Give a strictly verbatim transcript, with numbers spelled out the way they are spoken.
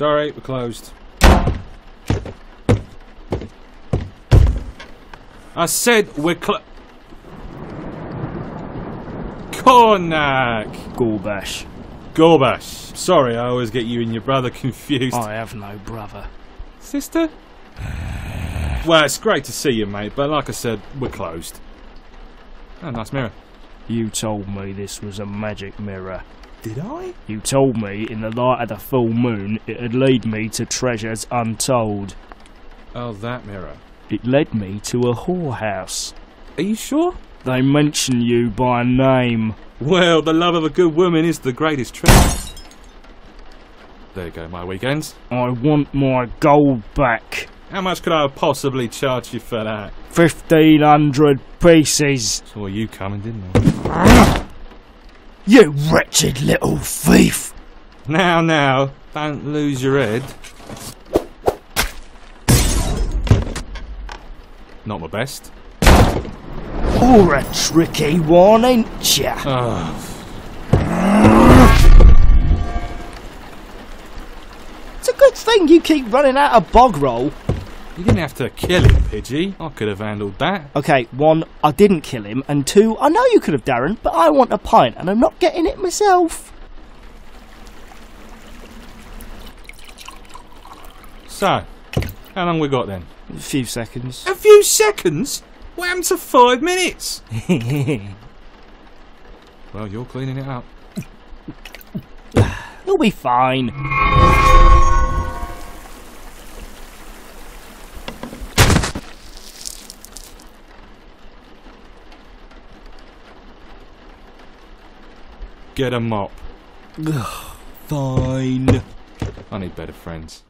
Sorry, we're closed. I said we're cl- Cornack! Gorbash. Gorbash. Sorry, I always get you and your brother confused. I have no brother. Sister? Well, it's great to see you, mate, but like I said, we're closed. Oh, nice mirror. You told me this was a magic mirror. Did I? You told me in the light of the full moon it'd lead me to treasures untold. Oh, that mirror. It led me to a whorehouse. Are you sure? They mention you by name. Well, the love of a good woman is the greatest treasure. There you go, my weekends. I want my gold back. How much could I possibly charge you for that? Fifteen hundred pieces. Saw you coming, didn't I? You wretched little thief! Now, now, don't lose your head. Not my best. You're a tricky one, ain't ya? Oh. It's a good thing you keep running out of bog roll. You didn't have to kill him, Pidgey. I could have handled that. Okay, one, I didn't kill him, and two, I know you could have, Darren, but I want a pint, and I'm not getting it myself. So, how long we got then? A few seconds. A few seconds? What happened to five minutes? Well, you're cleaning it up. You'll be fine. Get a mop. Fine. I need better friends.